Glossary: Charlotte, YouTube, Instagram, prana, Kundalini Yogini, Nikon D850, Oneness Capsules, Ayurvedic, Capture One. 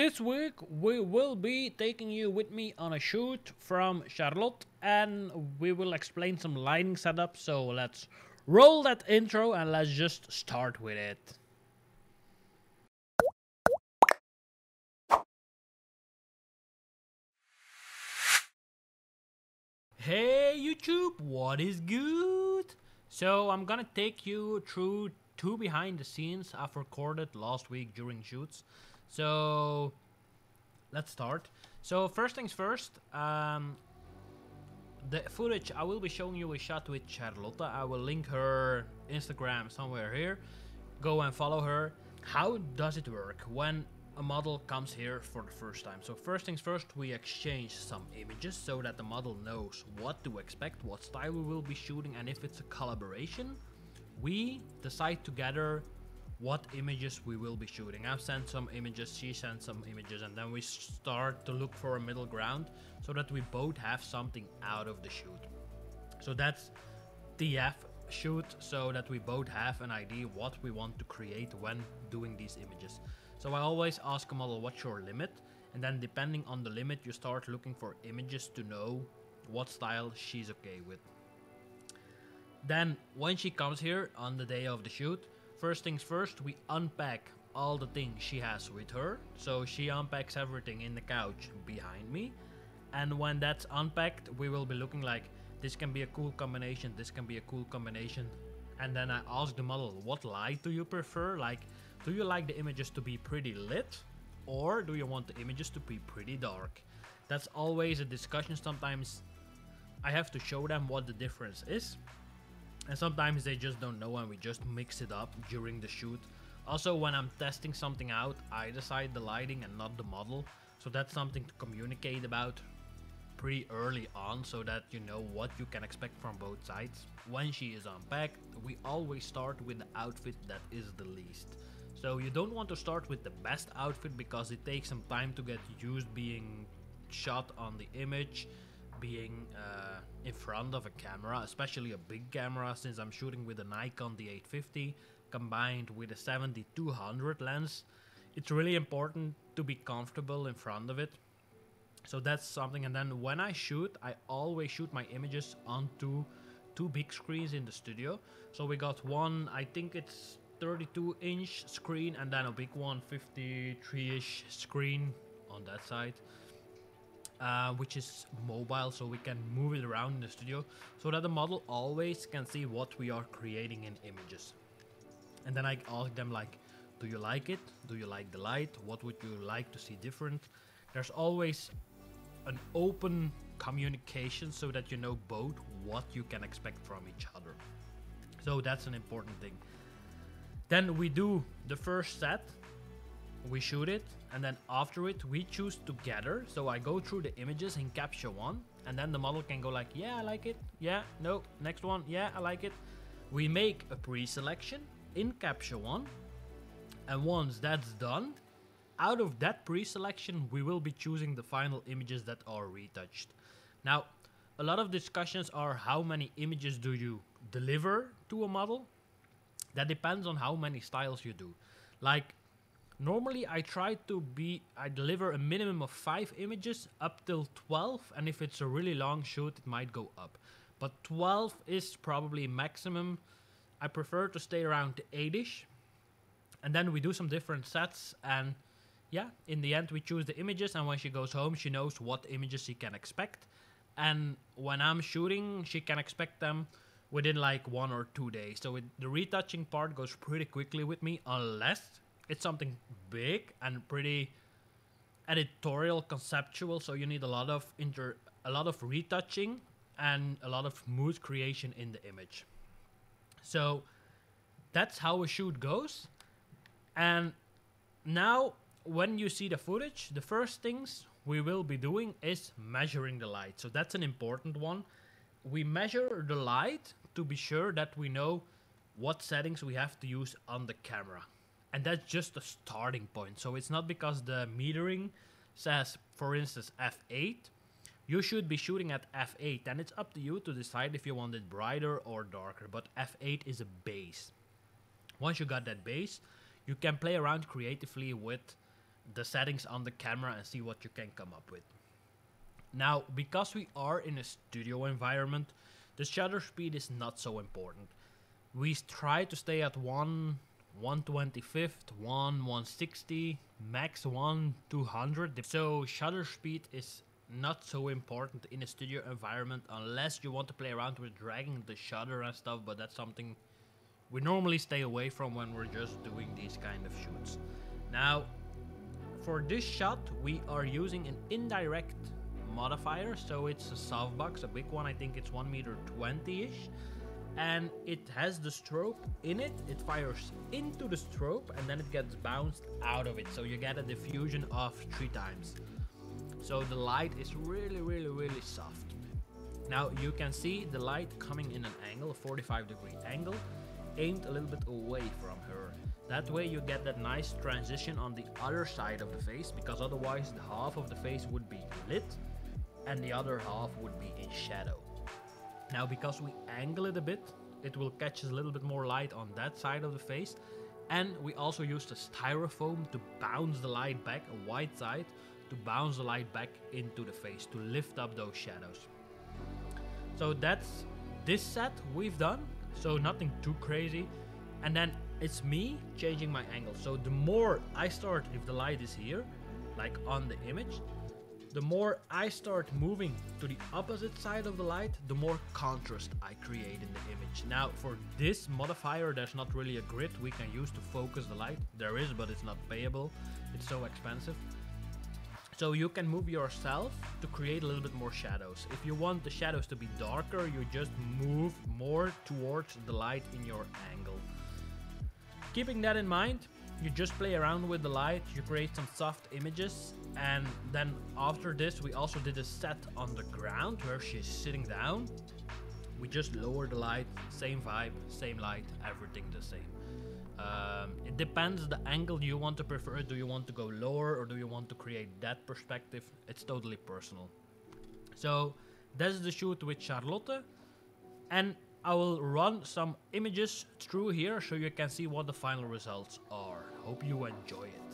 This week we will be taking you with me on a shoot from Charlotte, and we will explain some lighting setup. So let's roll that intro and let's just start with it. Hey YouTube, what is good? So I'm gonna take you through two behind the scenes I've recorded last week during shoots. So let's start. So first things first, the footage I will be showing you is shot with Charlotte. I will link her Instagram somewhere here. Go and follow her. How does it work when a model comes here for the first time? So first things first, we exchange some images so that the model knows what to expect, what style we will be shooting, and if it's a collaboration, we decide together what images we will be shooting. I've sent some images, she sent some images, and then we start to look for a middle ground so that we both have something out of the shoot. So that's TF shoot, so that we both have an idea what we want to create when doing these images. So I always ask a model, what's your limit? And then depending on the limit, you start looking for images to know what style she's okay with. Then when she comes here on the day of the shoot, first things first, we unpack all the things she has with her. So she unpacks everything in the couch behind me. And when that's unpacked, we will be looking like, this can be a cool combination, this can be a cool combination. And then I ask the model, what light do you prefer? Like, do you like the images to be pretty lit? Or do you want the images to be pretty dark? That's always a discussion. Sometimes I have to show them what the difference is. And sometimes they just don't know and we just mix it up during the shoot. Also, when I'm testing something out, I decide the lighting and not the model. So that's something to communicate about pretty early on so that you know what you can expect from both sides. When she is unpacked, we always start with the outfit that is the least. So you don't want to start with the best outfit because it takes some time to get used being shot on the image, being in front of a camera, especially a big camera, since I'm shooting with a Nikon D850 combined with a 70-200 lens. It's really important to be comfortable in front of it. So that's something. And then when I shoot, I always shoot my images onto two big screens in the studio. So we got one, I think it's 32-inch screen, and then a big one, 53-ish screen on that side. Which is mobile, so we can move it around in the studio so that the model always can see what we are creating in images. And then I ask them, like, do you like it? Do you like the light? What would you like to see different? There's always an open communication so that you know both what you can expect from each other. So that's an important thing. Then we do the first set. We shoot it, and then after it we choose together. So I go through the images in Capture One, and then the model can go like, yeah, I like it, yeah, no, next one, yeah, I like it. We make a pre-selection in Capture One, and once that's done, out of that pre-selection we will be choosing the final images that are retouched. Now, a lot of discussions are how many images do you deliver to a model. That depends on how many styles you do. Like, normally I try to deliver a minimum of 5 images up till 12, and if it's a really long shoot it might go up, but 12 is probably maximum. I prefer to stay around 8-ish, and then we do some different sets, and yeah, in the end we choose the images, and when she goes home she knows what images she can expect, and when I'm shooting she can expect them within like 1 or 2 days. So the retouching part goes pretty quickly with me, unless it's something big and pretty editorial, conceptual, so you need a lot of retouching and a lot of mood creation in the image. So that's how a shoot goes. And now when you see the footage, the first things we will be doing is measuring the light. So that's an important one. We measure the light to be sure that we know what settings we have to use on the camera. And that's just a starting point. So it's not because the metering says, for instance, f8, you should be shooting at f8, and it's up to you to decide if you want it brighter or darker, but f8 is a base. Once you got that base, you can play around creatively with the settings on the camera and see what you can come up with. Now, because we are in a studio environment, the shutter speed is not so important. We try to stay at 1/125th, 1/160, max 1/200. So shutter speed is not so important in a studio environment unless you want to play around with dragging the shutter and stuff, but that's something we normally stay away from when we're just doing these kind of shoots. Now, for this shot, we are using an indirect modifier, so it's a softbox, a big one. I think it's 1.20 meters, and it has the strobe in it. It fires into the strobe and then it gets bounced out of it, so you get a diffusion of 3 times. So the light is really soft. Now you can see the light coming in an angle, 45-degree angle, aimed a little bit away from her. That way you get that nice transition on the other side of the face, because otherwise the half of the face would be lit and the other half would be in shadow. Now because we angle it a bit, it will catch a little bit more light on that side of the face, and we also used a styrofoam to bounce the light back, a white side, to bounce the light back into the face to lift up those shadows. So that's this set we've done, so nothing too crazy. And then it's me changing my angle. So the more I start, if the light is here, like on the image, the more I start moving to the opposite side of the light, the more contrast I create in the image. Now for this modifier, there's not really a grid we can use to focus the light. There is, but it's not payable. It's so expensive. So you can move yourself to create a little bit more shadows. If you want the shadows to be darker, you just move more towards the light in your angle. Keeping that in mind, you just play around with the light, you create some soft images, and then after this we also did a set on the ground where she's sitting down. We just lower the light, same vibe, same light, everything the same. It depends the angle you want to prefer. Do you want to go lower or do you want to create that perspective? It's totally personal. So that's the shoot with Charlotte, and I will run some images through here so you can see what the final results are. Hope you enjoy it.